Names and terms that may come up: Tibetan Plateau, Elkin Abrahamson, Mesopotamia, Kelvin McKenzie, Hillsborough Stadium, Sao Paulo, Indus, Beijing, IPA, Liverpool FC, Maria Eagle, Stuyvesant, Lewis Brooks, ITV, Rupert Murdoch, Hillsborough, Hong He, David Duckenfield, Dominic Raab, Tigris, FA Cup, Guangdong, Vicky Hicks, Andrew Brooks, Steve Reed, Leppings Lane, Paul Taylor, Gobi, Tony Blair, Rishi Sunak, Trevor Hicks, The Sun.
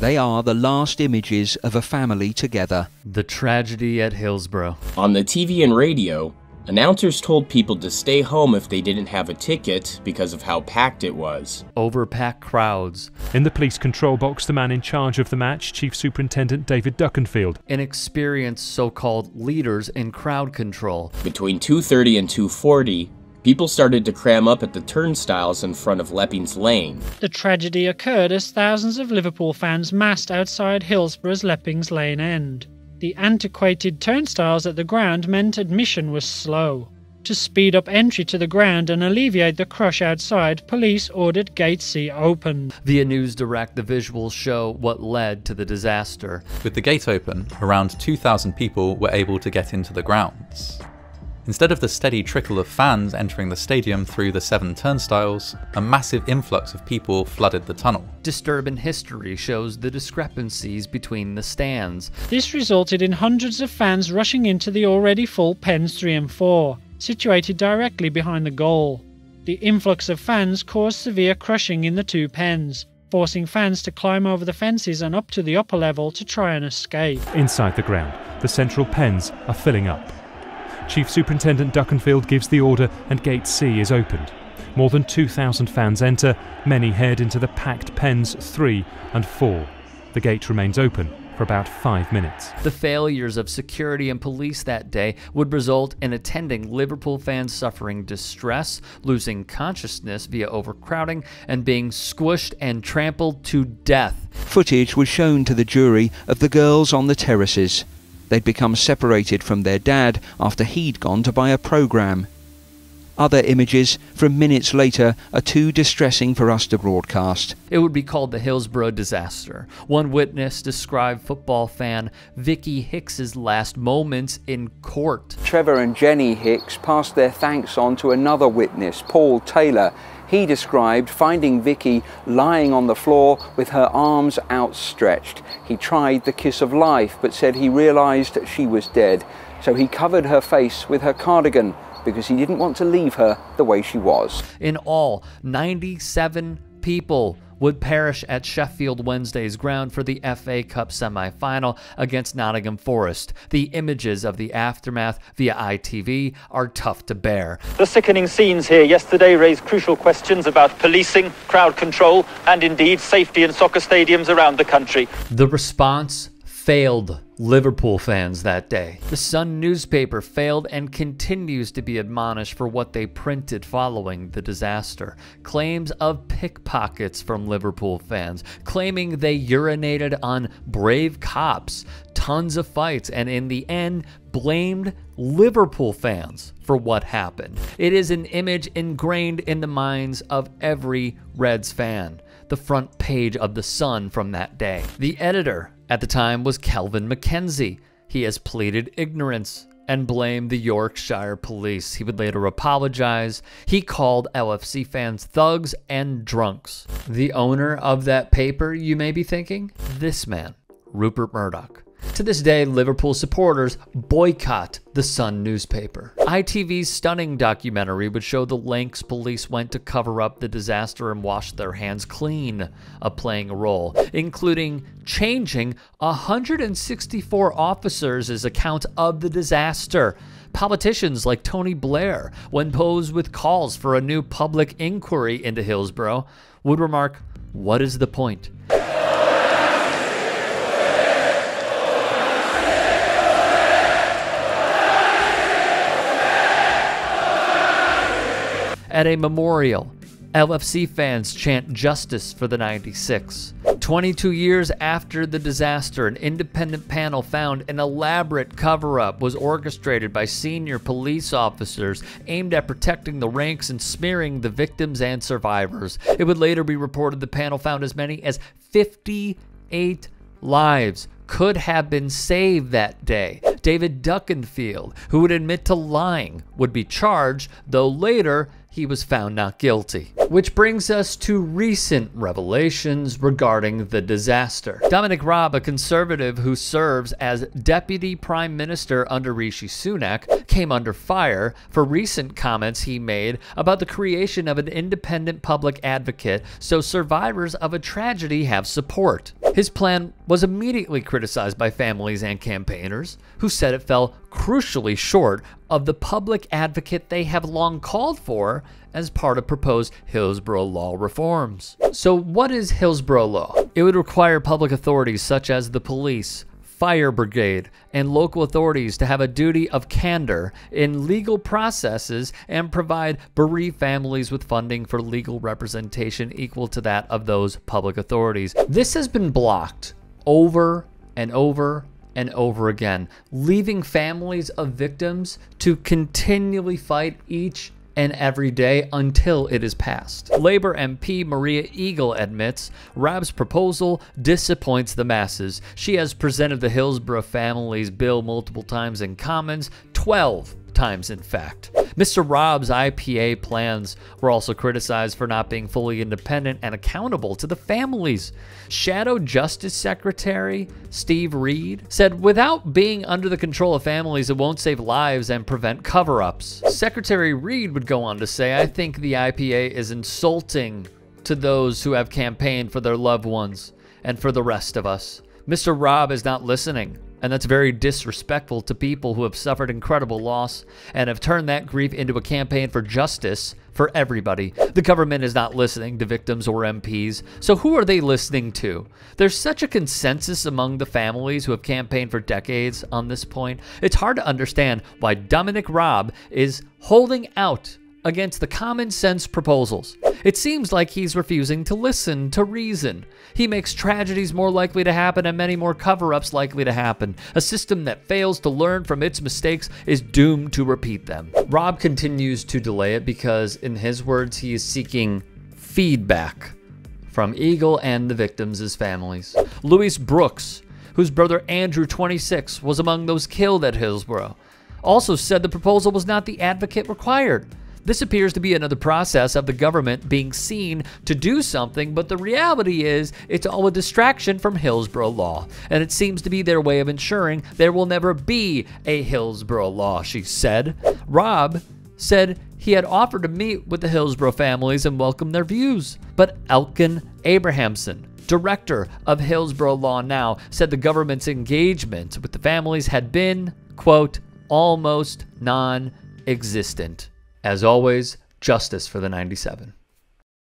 They are the last images of a family together. The tragedy at Hillsborough. On the TV and radio, announcers told people to stay home if they didn't have a ticket because of how packed it was. Overpacked crowds. In the police control box, the man in charge of the match, Chief Superintendent David Duckenfield. Inexperienced so-called leaders in crowd control. Between 2:30 and 2:40, people started to cram up at the turnstiles in front of Leppings Lane. The tragedy occurred as thousands of Liverpool fans massed outside Hillsborough's Leppings Lane end. The antiquated turnstiles at the ground meant admission was slow. To speed up entry to the ground and alleviate the crush outside, police ordered Gate C opened. Via News Direct, the visuals show what led to the disaster. With the gate open, around 2,000 people were able to get into the grounds. Instead of the steady trickle of fans entering the stadium through the 7 turnstiles, a massive influx of people flooded the tunnel. Disturbing history shows the discrepancies between the stands. This resulted in hundreds of fans rushing into the already full pens 3 and 4, situated directly behind the goal. The influx of fans caused severe crushing in the 2 pens, forcing fans to climb over the fences and up to the upper level to try and escape. Inside the ground, the central pens are filling up. Chief Superintendent Duckenfield gives the order and Gate C is opened. More than 2,000 fans enter, many head into the packed pens 3 and 4. The gate remains open for about 5 minutes. The failures of security and police that day would result in attending Liverpool fans suffering distress, losing consciousness via overcrowding, and being squished and trampled to death. Footage was shown to the jury of the girls on the terraces. They'd become separated from their dad after he'd gone to buy a programme. Other images from minutes later are too distressing for us to broadcast. It would be called the Hillsborough disaster. One witness described football fan Vicky Hicks's last moments in court. Trevor and Jenny Hicks passed their thanks on to another witness, Paul Taylor. He described finding Vicky lying on the floor with her arms outstretched. He tried the kiss of life, but said he realized she was dead. So he covered her face with her cardigan because he didn't want to leave her the way she was. In all, 97 people would perish at Sheffield Wednesday's ground for the FA Cup semi-final against Nottingham Forest. The images of the aftermath via ITV are tough to bear. The sickening scenes here yesterday raised crucial questions about policing, crowd control, and indeed safety in soccer stadiums around the country. The response failed Liverpool fans that day. The Sun newspaper failed and continues to be admonished for what they printed following the disaster. Claims of pickpockets from Liverpool fans, claiming they urinated on brave cops, tons of fights, and in the end, blamed Liverpool fans for what happened. It is an image ingrained in the minds of every Reds fan. The front page of The Sun from that day. The editor at the time was Kelvin McKenzie. He has pleaded ignorance and blamed the Yorkshire police. He would later apologize. He called LFC fans thugs and drunks. The owner of that paper, you may be thinking, this man, Rupert Murdoch. To this day, Liverpool supporters boycott the Sun newspaper. ITV's stunning documentary would show the lengths police went to cover up the disaster and wash their hands clean of playing a role, including changing 164 officers' account of the disaster. Politicians like Tony Blair, when posed with calls for a new public inquiry into Hillsborough, would remark, "What is the point?" At a memorial, LFC fans chant justice for the 96. 22 years after the disaster, an independent panel found an elaborate cover-up was orchestrated by senior police officers aimed at protecting the ranks and smearing the victims and survivors. It would later be reported the panel found as many as 58 lives could have been saved that day. David Duckenfield, who would admit to lying, would be charged, though later he was found not guilty. Which brings us to recent revelations regarding the disaster. Dominic Raab, a conservative who serves as deputy prime minister under Rishi Sunak, came under fire for recent comments he made about the creation of an independent public advocate so survivors of a tragedy have support. His plan was immediately criticized by families and campaigners, who said it fell crucially short of the public advocate they have long called for as part of proposed Hillsborough law reforms. So what is Hillsborough law? It would require public authorities such as the police, fire brigade, and local authorities to have a duty of candor in legal processes and provide bereaved families with funding for legal representation equal to that of those public authorities. This has been blocked over and over and over again, leaving families of victims to continually fight each and every day until it is passed. Labour MP Maria Eagle admits Raab's proposal disappoints the masses. She has presented the Hillsborough family's bill multiple times in Commons, 12 times in fact. Mr. Raab's IPA plans were also criticized for not being fully independent and accountable to the families. Shadow Justice Secretary Steve Reed said, "Without being under the control of families, it won't save lives and prevent cover-ups." Secretary Reed would go on to say, "I think the IPA is insulting to those who have campaigned for their loved ones and for the rest of us. Mr. Raab is not listening. And that's very disrespectful to people who have suffered incredible loss and have turned that grief into a campaign for justice for everybody. The government is not listening to victims or MPs, so who are they listening to?" There's such a consensus among the families who have campaigned for decades on this point. It's hard to understand why Dominic Raab is holding out against the common sense proposals. It seems like he's refusing to listen to reason. He makes tragedies more likely to happen and many more cover-ups likely to happen. A system that fails to learn from its mistakes is doomed to repeat them. Raab continues to delay it because, in his words, he is seeking feedback from Eagle and the victims' families. Lewis Brooks, whose brother Andrew, 26, was among those killed at Hillsborough, also said the proposal was not the advocate required. This appears to be another process of the government being seen to do something, but the reality is it's all a distraction from Hillsborough law, and it seems to be their way of ensuring there will never be a Hillsborough law, she said. Raab said he had offered to meet with the Hillsborough families and welcome their views, but Elkin Abrahamson, director of Hillsborough Law Now, said the government's engagement with the families had been, quote, almost non-existent. As always, justice for the 97.